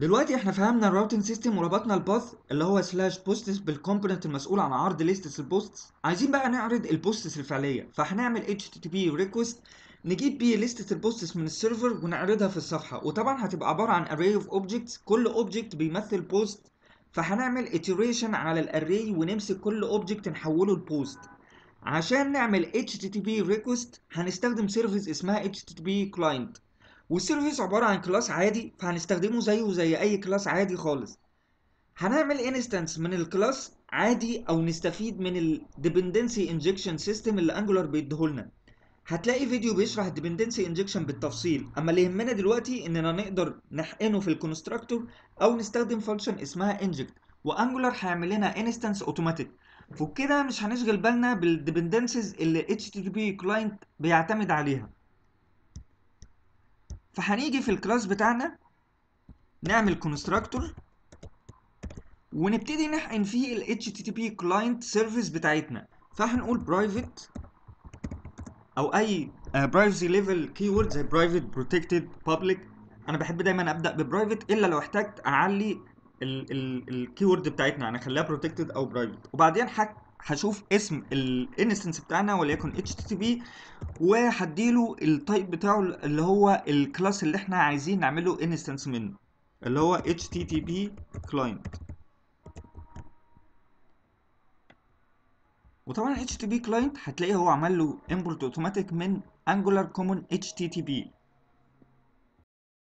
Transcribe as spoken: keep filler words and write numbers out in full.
دلوقتي احنا فهمنا الراوتنج سيستم وربطنا الباث اللي هو سلاش بوستس بالكومبوننت المسؤول عن عرض ليستس البوستس. عايزين بقى نعرض البوستس الفعليه، فهنعمل اتش تي تي بي request نجيب بيه ليستة البوستس من السيرفر ونعرضها في الصفحه، وطبعا هتبقى عباره عن array of objects، كل object بيمثل بوست، فهنعمل iteration على الاري ونمسك كل object نحوله لبوست. عشان نعمل اتش تي تي بي request هنستخدم سيرفيس اسمها اتش تي تي بي client، والسيرفيس عباره عن كلاس عادي فهنستخدمه زيه زي اي كلاس عادي خالص. هنعمل انستنس من الكلاس عادي او نستفيد من ال Dependency Injection System اللي انجولار بيديهولنا. هتلاقي فيديو بيشرح Dependency Injection بالتفصيل، اما اللي يهمنا دلوقتي اننا نقدر نحقنه في الكونستراكتور او نستخدم فانكشن اسمها inject، وانجولار هيعمل لنا انستنس اوتوماتيك، فبكده مش هنشغل بالنا بالديبندنسز اللي اتش تي تي بي client بيعتمد عليها. فهنيجي في الكلاس بتاعنا نعمل كونستراكتور ونبتدي نحقن فيه ال اتش تي تي بي client service بتاعتنا، فهنقول private او اي privacy level keyword زي private protected public. انا بحب دايما ابدا ببرايفت الا لو احتجت اعلي الكيورد بتاعتنا انا خليها protected او private، وبعدين هشوف اسم الانستنس بتاعنا وليكن اتش تي تي بي وهديله التايب بتاعه اللي هو الكلاس اللي احنا عايزين نعمله انستنس منه اللي هو اتش تي تي بي client. وطبعا اتش تي تي بي client هتلاقيه هو عمل له import automatic من angular common اتش تي تي بي.